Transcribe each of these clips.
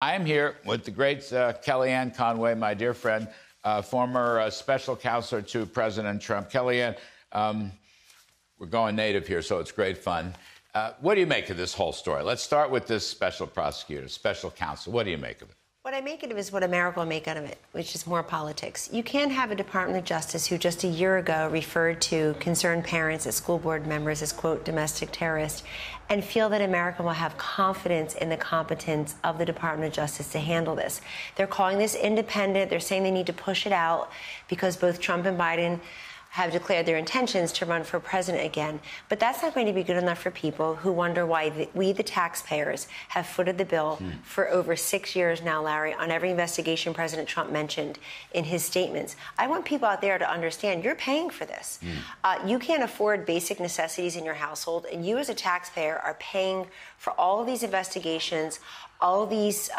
I am here with the great Kellyanne Conway, my dear friend, former special counselor to President Trump. Kellyanne, we're going native here, so it's great fun. What do you make of this whole story? Let's start with this special prosecutor, special counsel. What do you make of it? What I make of it is what America will make out of it, which is more politics. You can't have a Department of Justice who just a year ago referred to concerned parents as school board members as, quote, domestic terrorists, and feel that America will have confidence in the competence of the Department of Justice to handle this. They're calling this independent. They're saying they need to push it out because both Trump and Biden have declared their intentions to run for president again. But that's not going to be good enough for people who wonder why we, the taxpayers, have footed the bill for over 6 years now, Larry, on every investigation President Trump mentioned in his statements. I want people out there to understand you're paying for this. You can't afford basic necessities in your household, and you as a taxpayer are paying for all of these investigations, all of these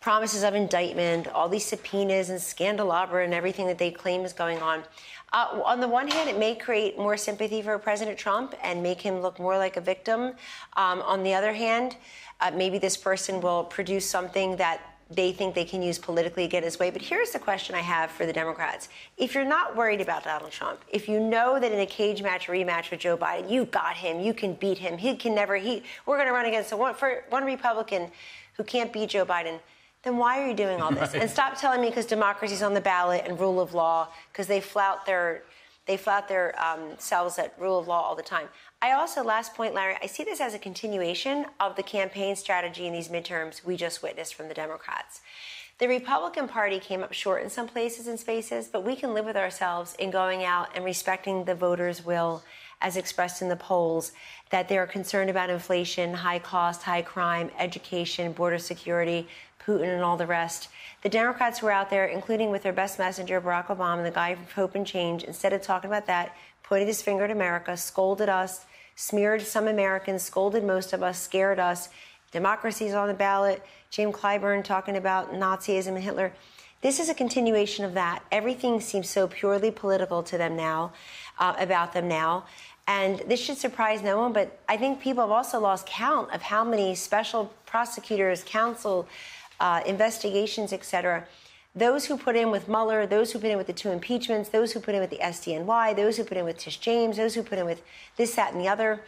promises of indictment, all these subpoenas and scandalabra and everything that they claim is going on. On the one hand, it may create more sympathy for President Trump and make him look more like a victim. On the other hand, maybe this person will produce something that they think they can use politically to get his way. But here's the question I have for the Democrats. If you're not worried about Donald Trump, if you know that in a cage match or rematch with Joe Biden, you've got him, you can beat him, he can never, we're going to run against one Republican who can't beat Joe Biden, then why are you doing all this? Right. And stop telling me because democracy's on the ballot and rule of law, because they flout their selves at rule of law all the time. I also, last point, Larry, I see this as a continuation of the campaign strategy in these midterms we just witnessed from the Democrats. The Republican Party came up short in some places and spaces, but we can live with ourselves in going out and respecting the voters' will as expressed in the polls, that they are concerned about inflation, high cost, high crime, education, border security, Putin and all the rest. The Democrats were out there, including with their best messenger, Barack Obama, the guy from Hope and Change, instead of talking about that, pointed his finger at America, scolded us, smeared some Americans, scolded most of us, scared us. Democracy's on the ballot. Jim Clyburn talking about Nazism and Hitler. This is a continuation of that. Everything seems so purely political to them now, about them now. And this should surprise no one, but I think people have also lost count of how many special prosecutors, counsel, investigations, et cetera. Those who put in with Mueller, those who put in with the two impeachments, those who put in with the SDNY, those who put in with Tish James, those who put in with this, that, and the other,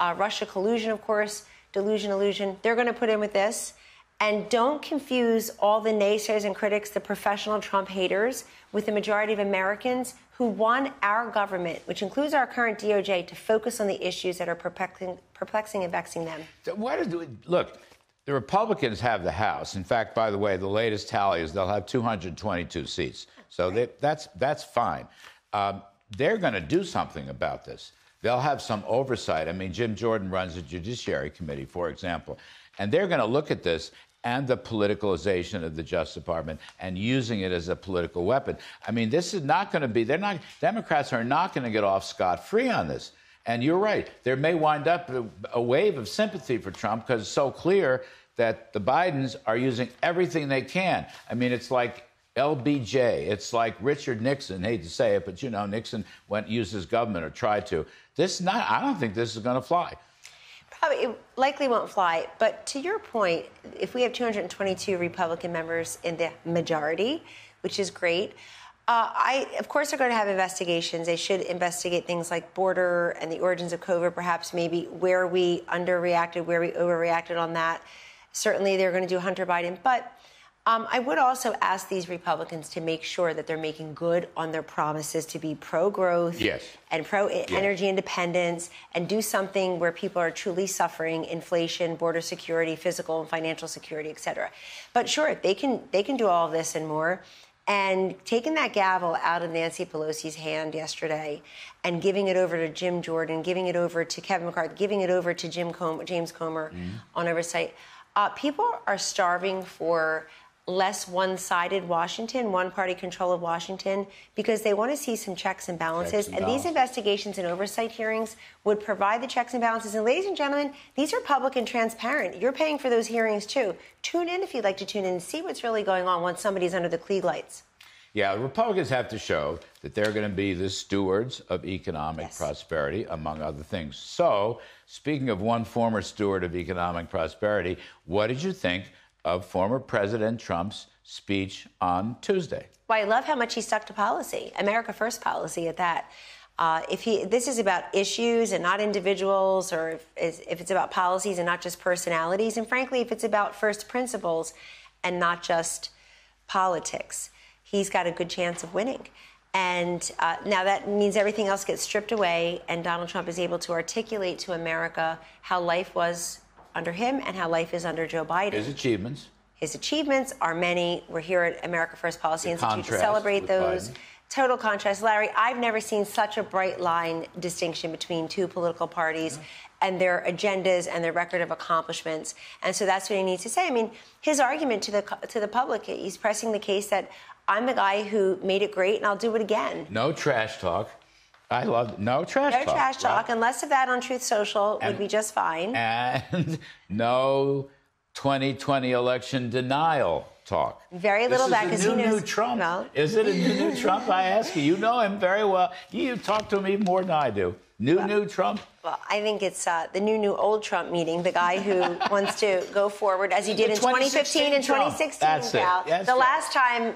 Russia collusion, of course, delusion, illusion, they're going to put in with this. And don't confuse all the naysayers and critics, the professional Trump haters, with the majority of Americans who want our government, which includes our current DOJ, to focus on the issues that are perplexing and vexing them. So why did we, look, the Republicans have the House. In fact, by the way, the latest tally is they'll have 222 seats. So that's fine. They're going to do something about this. They'll have some oversight. I mean, Jim Jordan runs the Judiciary Committee, for example. And they're going to look at this and the politicalization of the Justice Department and using it as a political weapon. I mean, this is not going to be, they're not, Democrats are not going to get off scot-free on this. And you're right, there may wind up a wave of sympathy for Trump because it's so clear that the Bidens are using everything they can. I mean, it's like LBJ, it's like Richard Nixon, hate to say it, but you know, Nixon went used his government or tried to. This not, I don't think this is going to fly. Probably, it likely won't fly. But to your point, if we have 222 Republican members in the majority, which is great, of course, they're going to have investigations. They should investigate things like border and the origins of COVID, perhaps maybe where we underreacted, where we overreacted on that. Certainly, they're going to do Hunter Biden. But I would also ask these Republicans to make sure that they're making good on their promises to be pro-growth and pro-energy independence and do something where people are truly suffering inflation, border security, physical and financial security, et cetera. But sure, they can do all of this and more. And taking that gavel out of Nancy Pelosi's hand yesterday and giving it over to Jim Jordan, giving it over to Kevin McCarthy, giving it over to James Comer on oversight, people are starving for less one-sided Washington, one-party control of Washington, because they want to see some checks and balances. And these investigations and oversight hearings would provide the checks and balances. And ladies and gentlemen, these are public and transparent. You're paying for those hearings, too. Tune in if you'd like to tune in and see what's really going on once somebody's under the Klieg lights. Yeah, Republicans have to show that they're going to be the stewards of economic prosperity, among other things. So, speaking of one former steward of economic prosperity, what did you think of former President Trump's speech on Tuesday. Well, I love how much he stuck to policy, America First policy at that. This is about issues and not individuals, or if it's about policies and not just personalities, and frankly, if it's about first principles and not just politics, he's got a good chance of winning. And now that means everything else gets stripped away, and Donald Trump is able to articulate to America how life was under him and how life is under Joe Biden. His achievements. His achievements are many. We're here at America First Policy Institute to celebrate those. Biden. Total contrast. Larry, I've never seen such a bright line distinction between two political parties and their agendas and their record of accomplishments. And so that's what he needs to say. I mean, his argument to the public, he's pressing the case that I'm the guy who made it great and I'll do it again. No trash talk. I love no trash talk. No trash talk, and less of that on Truth Social would be just fine. And no 2020 election denial talk. Very little back, because he knows. New Trump. No. Is it a new Trump? I ask you. You know him very well. You talk to him even more than I do. New Trump? Well, I think it's the new old Trump meaning, the guy who wants to go forward as he did in 2015 and 2016. That's it. That's the last time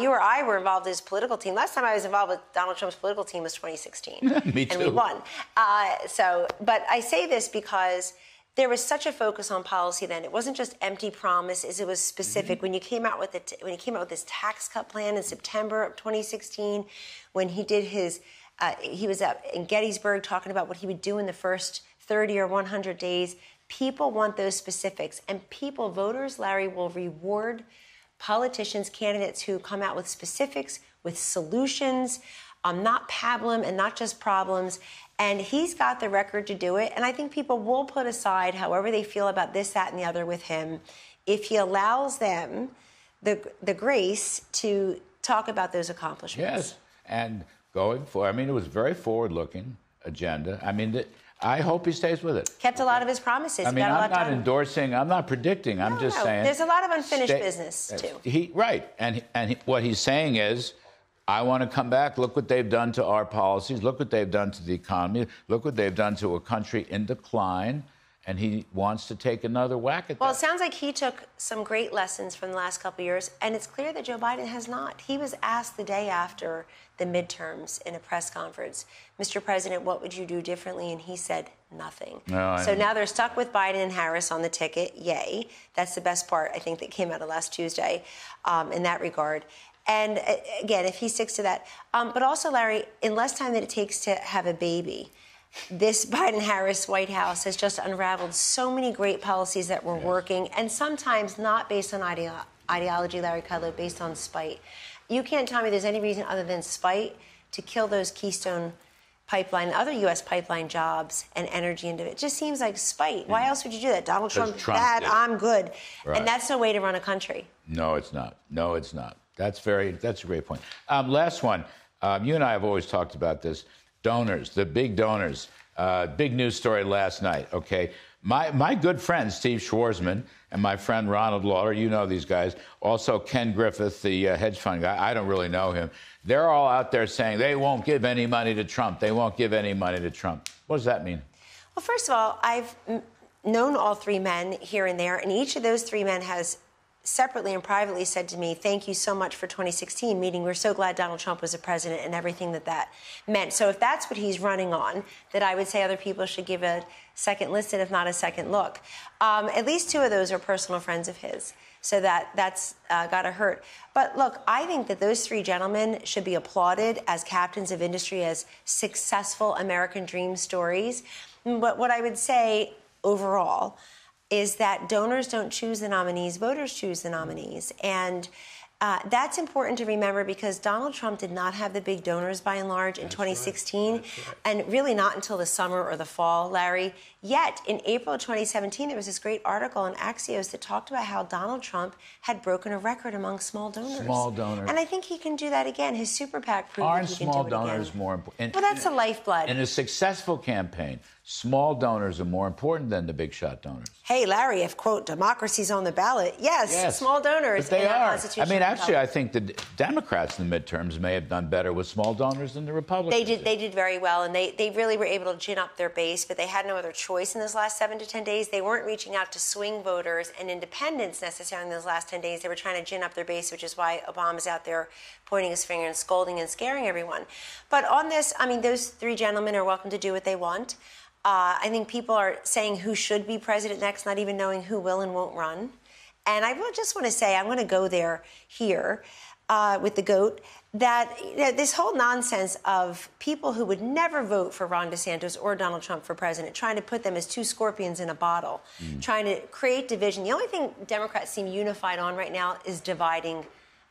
you or I were involved as political team. Last time I was involved with Donald Trump's political team was 2016. Me too. And we won. But I say this because there was such a focus on policy then. It wasn't just empty promises. It was specific. When you came out with this tax cut plan in September of 2016, when he did his, he was up in Gettysburg talking about what he would do in the first 30 or 100 days. People want those specifics, and people, voters, Larry, will reward politicians, candidates who come out with specifics, with solutions, not pablum and not just problems. And he's got the record to do it. And I think people will put aside however they feel about this, that, and the other with him if he allows them the grace to talk about those accomplishments. Yes, and going forward. I mean, it was a very forward-looking agenda. I mean, I hope he stays with it. Kept a lot of his promises. I mean, I'm not endorsing. I'm not predicting. I'm just saying. There's a lot of unfinished business, too. What he's saying is, I want to come back. Look what they've done to our policies. Look what they've done to the economy. Look what they've done to a country in decline. And he wants to take another whack at that. Well, it sounds like he took some great lessons from the last couple of years, and it's clear that Joe Biden has not. He was asked the day after the midterms in a press conference, Mr. President, what would you do differently? And he said nothing. So now they're stuck with Biden and Harris on the ticket. Yay. That's the best part, I think, that came out of last Tuesday in that regard. And again, if he sticks to that. But also, Larry, in less time than it takes to have a baby, this Biden-Harris White House has just unraveled so many great policies that were working, and sometimes not based on ideology, Larry Kudlow, based on spite. You can't tell me there's any reason other than spite to kill those Keystone Pipeline, other U.S. pipeline jobs and energy into it. It just seems like spite. Mm-hmm. Why else would you do that? Donald Trump, bad, I'm good. Right. And that's no way to run a country. No, it's not. No, it's not. That's a great point. Last one. You and I have always talked about this. Donors, the big donors. Big news story last night, okay? My good friend, Steve Schwarzman, and my friend Ronald Lawler, you know these guys, also Ken Griffith, the hedge fund guy. I don't really know him. They're all out there saying they won't give any money to Trump. They won't give any money to Trump. What does that mean? Well, first of all, I've known all three men here and there, and each of those three men has separately and privately said to me, thank you so much for 2016, meaning we're so glad Donald Trump was a president and everything that meant. So if that's what he's running on, then I would say other people should give a second listen, if not a second look. At least two of those are personal friends of his. So that's got to hurt. But look, I think that those three gentlemen should be applauded as captains of industry, as successful American dream stories. But what I would say overall is that donors don't choose the nominees, voters choose the nominees. And that's important to remember because Donald Trump did not have the big donors, by and large, in 2016, and really not until the summer or the fall, Larry. Yet, in April of 2017, there was this great article in Axios that talked about how Donald Trump had broken a record among small donors. Small donors. And I think he can do that again. His super PAC proved that he can do it again. Aren't small donors more important? Well, that's the lifeblood. In a successful campaign, small donors are more important than the big shot donors. Hey, Larry, if, quote, democracy's on the ballot, yes. small donors. But they are. I mean, actually, I think the Democrats in the midterms may have done better with small donors than the Republicans. They did very well, and they really were able to gin up their base, but they had no other choice in those last 7 to 10 days. They weren't reaching out to swing voters and independents necessarily in those last 10 days. They were trying to gin up their base, which is why Obama's out there pointing his finger and scolding and scaring everyone. But on this, I mean, those three gentlemen are welcome to do what they want. I think people are saying who should be president next, not even knowing who will and won't run. And I just want to say, I'm going to go there here with the GOAT, that this whole nonsense of people who would never vote for Ron DeSantis or Donald Trump for president, trying to put them as two scorpions in a bottle, trying to create division. The only thing Democrats seem unified on right now is dividing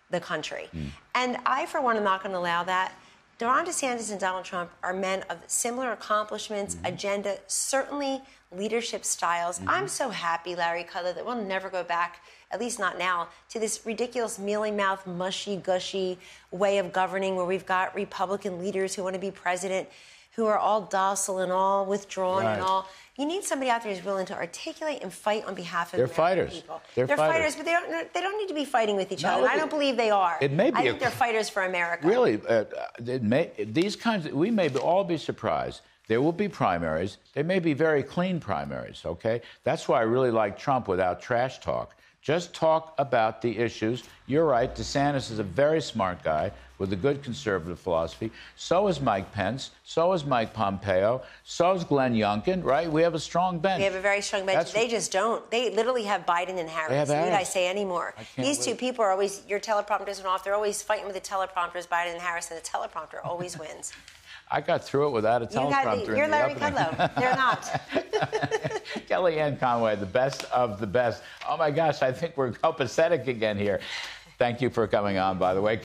the country. And I, for one, am not going to allow that. Ron DeSantis and Donald Trump are men of similar accomplishments, agenda, certainly leadership styles. I'm so happy, Larry Kudlow, that we'll never go back, at least not now, to this ridiculous mealy-mouthed, mushy-gushy way of governing where we've got Republican leaders who want to be president, who are all docile and all withdrawn and all. You need somebody out there who's willing to articulate and fight on behalf of American people. They're fighters, but they don't need to be fighting with each other. And I don't believe they are. I think they're fighters for America. Really, we may all be surprised. There will be primaries. They may be very clean primaries, okay? That's why I really like Trump without trash talk. Just talk about the issues. You're right, DeSantis is a very smart guy with a good conservative philosophy. So is Mike Pence. So is Mike Pompeo. So is Glenn Younkin, right? We have a strong bench. We have a very strong bench. They just don't. They literally have Biden and Harris. What did I say anymore? These two people are always, your teleprompter isn't off. They're always fighting with the teleprompters, Biden and Harris, and the teleprompter always wins. I got through it without a teleprompter. You're Larry Kudlow. They're not. Kellyanne Conway, the best of the best. Oh, my gosh, I think we're copacetic again here. Thank you for coming on, by the way.